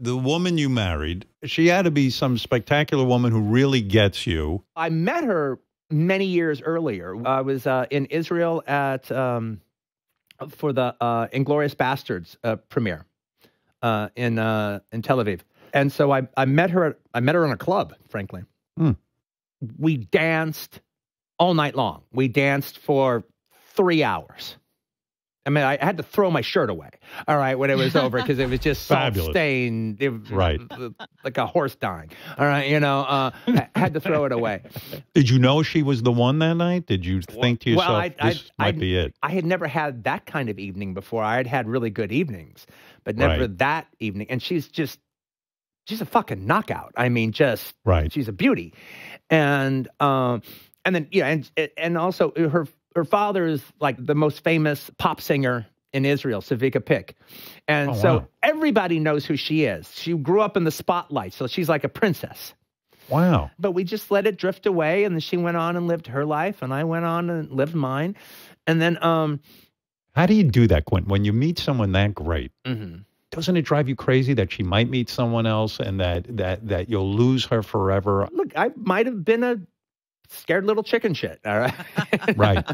The woman you married, she had to be some spectacular woman who really gets you. I met her many years earlier. I was in Israel at for the Inglourious Bastards premiere in Tel Aviv, and so I met her in a club. Frankly, we danced all night long. We danced for 3 hours. I mean, I had to throw my shirt away, all right, when it was over, because it was just salt-stained, right, like a horse dying, all right, you know, I had to throw it away. Did you know she was the one that night? Did you think to yourself, well, this might be it? I had never had that kind of evening before. I had had really good evenings, but never that evening. And she's just, she's a fucking knockout. I mean, just, she's a beauty. And then, you know, and also her... Her father is like the most famous pop singer in Israel, Savika Pick. And so everybody knows who she is. She grew up in the spotlight, so she's like a princess. Wow. But we just let it drift away, and then she went on and lived her life, and I went on and lived mine. And then... How do you do that, Quentin? When you meet someone that great, doesn't it drive you crazy that she might meet someone else and that you'll lose her forever? Look, I might have been a... scared little chicken shit, all right?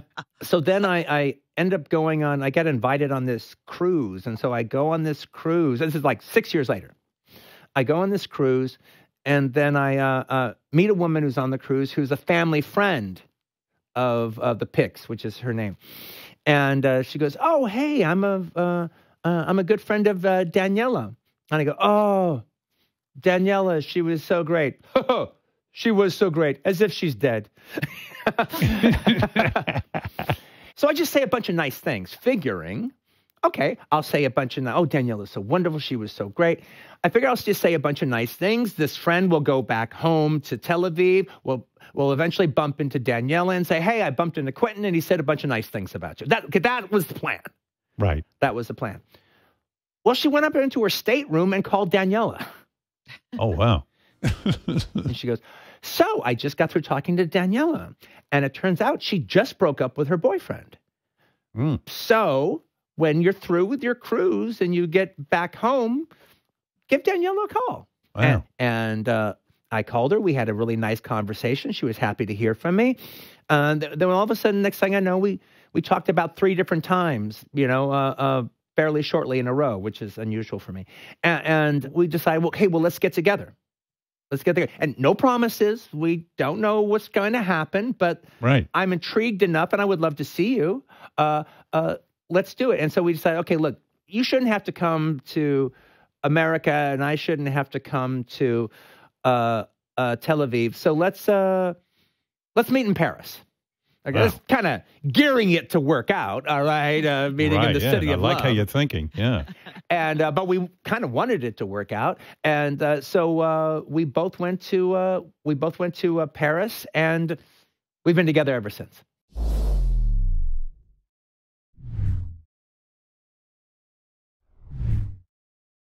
So then I end up going on, I get invited on this cruise, and so I go on this cruise. This is like 6 years later. I go on this cruise, and then I meet a woman who's on the cruise who's a family friend of the Picks, which is her name. And she goes, oh, hey, I'm a good friend of Daniella. And I go, oh, Daniella, she was so great. She was so great, as if she's dead. So I just say a bunch of nice things, figuring, okay, I'll say a bunch of, oh, Daniela's so wonderful, she was so great. I figure I'll just say a bunch of nice things. This friend will go back home to Tel Aviv. We'll eventually bump into Daniella and say, hey, I bumped into Quentin, and he said a bunch of nice things about you. That was the plan. Right. That was the plan. Well, she went up into her stateroom and called Daniella. Oh, wow. And she goes, so I just got through talking to Daniella, and it turns out she just broke up with her boyfriend. So when you're through with your cruise and you get back home, give Daniella a call. Wow. And I called her. We had a really nice conversation. She was happy to hear from me. Then all of a sudden, next thing I know, we talked about 3 different times, you know, fairly shortly in a row, which is unusual for me. And we decided, well, hey, well, let's get together. Let's get there. And no promises. We don't know what's going to happen, but I'm intrigued enough, and I would love to see you. Let's do it. And so we decided, okay, look, you shouldn't have to come to America, and I shouldn't have to come to Tel Aviv. So let's meet in Paris. Okay, that's kind of gearing it to work out, all right? Meeting in the city of love. I like how you're thinking, yeah. And but we kind of wanted it to work out, and so we both went to Paris, and we've been together ever since.